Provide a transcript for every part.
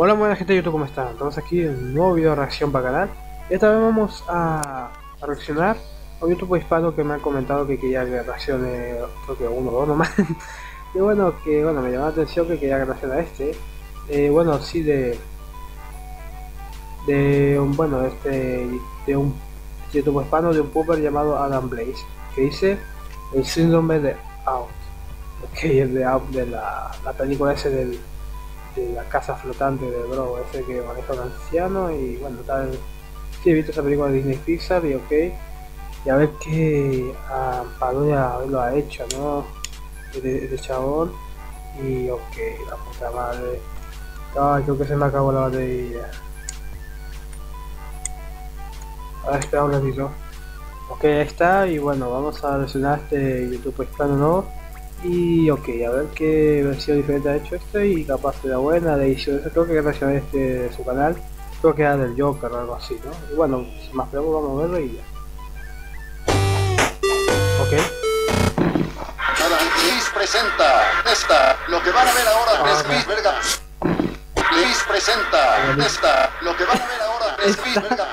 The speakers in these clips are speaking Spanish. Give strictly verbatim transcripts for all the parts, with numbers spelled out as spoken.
Hola buena gente de YouTube, ¿cómo están? Estamos aquí en un nuevo video de reacción para el canal. Esta vez vamos a, a reaccionar a un YouTube hispano que me han comentado que quería que reaccione, creo que uno o dos nomás. Y bueno, que bueno, me llamó la atención que quería que reaccione a este. Eh, bueno, sí, de... De un, bueno, este... De un YouTube hispano, de un pooper llamado Adan Blaze, que dice el síndrome de Out. Ok, el de Out, de la, la película ese del... de la casa flotante de bro, ese que maneja un anciano. Y bueno, tal, sí he visto esa película de Disney Pixar y ok, y a ver qué ah, parodia lo ha hecho, ¿no? Este chabón, y ok, la puta madre. Ah, creo que se me acabó la batería. Ahora espera un ratito. Ok, ahí está, y bueno, vamos a reaccionar este YouTube hispano nuevo. Y ok, a ver qué versión diferente ha hecho este, y capaz de la buena, de edición. Creo que reaccioné este de su canal, creo que era del Joker o algo así, ¿no? Y bueno, sin más preámbulos vamos a verlo y ya. Ok. Adan Blaze presenta esta, lo que van a ver ahora es Pis, verga. Blaze presenta esta, lo que van a ver ahora es Pis, verga.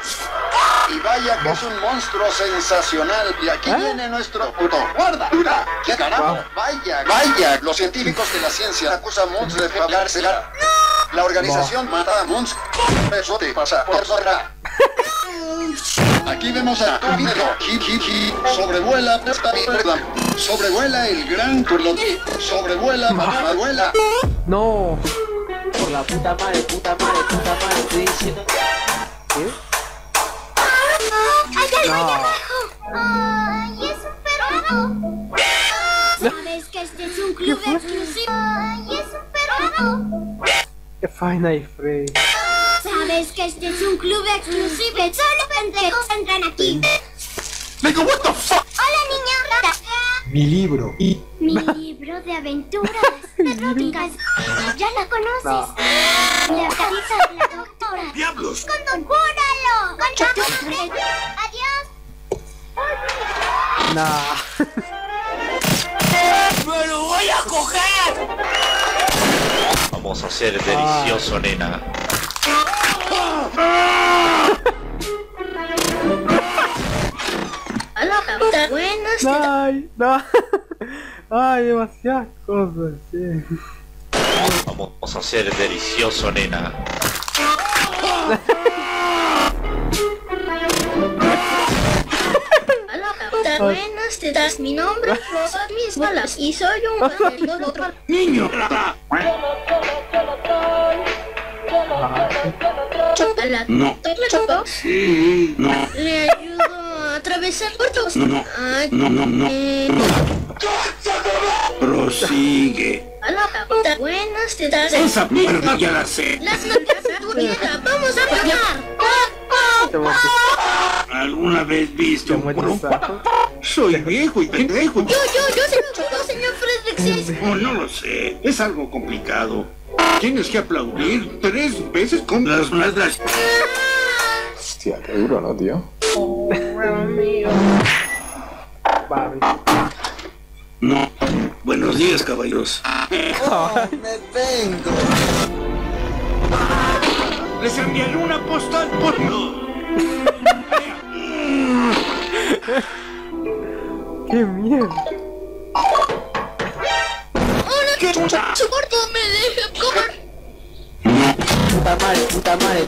Y vaya que es un monstruo sensacional. Y aquí ¿Eh? viene nuestro puto guarda. Dura. ¿Qué carajo? Wow. Vaya, vaya. Los científicos de la ciencia acusan a Mons de fabricarla. La organización wow. mata a Mons. Eso te pasa por zorra. Aquí vemos a tu video. Jijiji. Sobrevuela esta mierda. Sobrevuela el gran turno. Sobrevuela mamá abuela. No. Por la puta madre, puta madre, puta madre. Estoy diciendo. ¿Qué? ¡Ay, abajo! ¡Ay, es un perro! ¿Sabes que este es un club exclusivo? ¡Ay, es un perro! ¡Qué fine hay, Frey! ¿Sabes que este es un club exclusivo? ¡Solo pendejos entran aquí! ¡Nigga, what the fuck! ¡Hola, niña rata! Mi libro. Y... Mi libro de aventuras, de trópicas. ¡Ya la conoces! No. La cabeza de la doctora. ¡Diablos! ¡Condón, júralo! ¡Condón! ¡Adiós! Nah. ¡Me lo voy a coger! Vamos a hacer delicioso, ah. nena. Buenas. Ay, no. Ay, demasiadas cosas. Sí. Vamos a hacer delicioso, nena. Buenas, te das mi nombre, son mis balas y soy un niño. Chocolate. No. Sí, no. Le ayudo. Atravesar puertos. No, no, Ay, no, no, no. Eh, Prosigue. A la puta. Buenas te das. Esa mierda ya la sé. Las nalgas a tu nieta. Vamos a pagar. ¿Alguna vez visto un cuerpo? Soy viejo y pendejo. Yo, yo, yo se lo juro, señor Fredrick. Oh, no lo sé. Es algo complicado. Tienes que aplaudir tres veces con las nalgas. Hostia, qué duro, ¿no, tío? No. Buenos días, caballeros. Oh, me vengo. Les enviaré una postal por no. Qué mierda. Hola, qué chucha. Su cuerpo me deja comer. No. Puta madre, puta madre.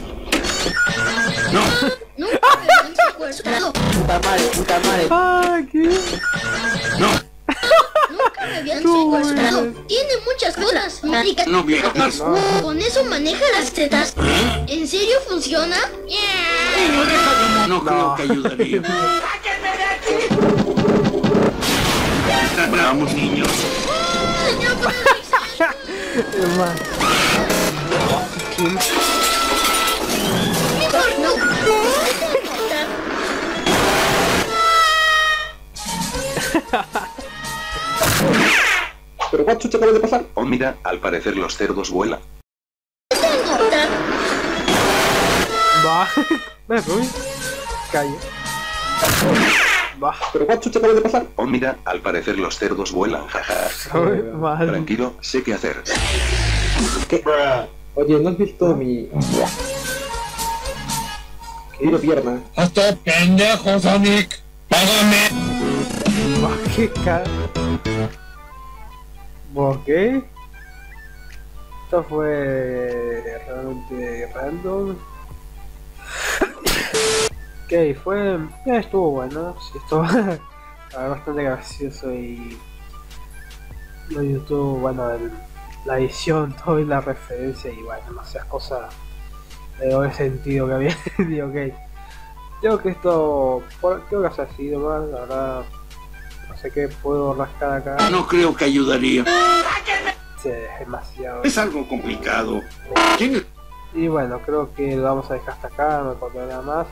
No. No. Puta madre, puta madre. Ah, ¿qué? No. Nunca me habían secuestrado. Tiene muchas cosas, marica. No viejas. Con eso maneja las tetas. ¿En serio funciona? No creo que ayudaría. Vamos, niños. ¿Pero cuál chucha acaba de pasar? Oh, mira, al parecer los cerdos vuelan. Va, me voy. Calle. Va. ¿Pero cuál chucha acaba de pasar? Oh, mira, al parecer los cerdos vuelan, jaja. Tranquilo, sé qué hacer. ¿Qué? Oye, ¿no has visto mi querido pierna? ¡Hasta pendejo, Sonic! ¡Págame! ¡Qué cara! Ok, esto fue realmente random. Ok, fue... Ya estuvo bueno, sí, estuvo bastante gracioso y... Lo YouTube, bueno, el, la edición, todo y la referencia y bueno, no seas cosas de doble sentido que había. Y ok, creo que esto... creo que ha sido mal, la verdad... No sé qué puedo rascar acá. No creo que ayudaría. Sí, es demasiado. Es algo complicado. Sí. Y bueno, creo que lo vamos a dejar hasta acá, no contaré nada más.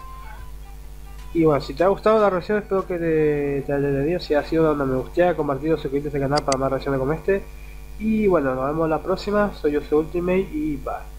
Y bueno, si te ha gustado la reacción, espero que te, te haya entendido. Si ha sido, dale me gusta, compartido, suscríbete al canal para más reacciones como este. Y bueno, nos vemos la próxima. Soy Joseph Ultimate y bye.